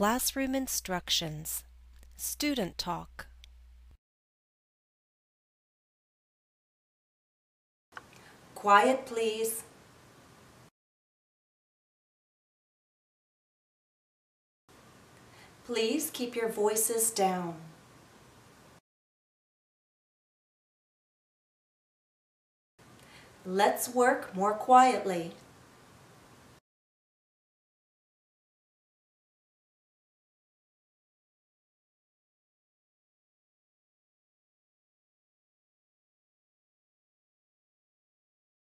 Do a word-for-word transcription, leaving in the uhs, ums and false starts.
Classroom instructions. Student talk. Quiet, please. Please keep your voices down. Let's work more quietly.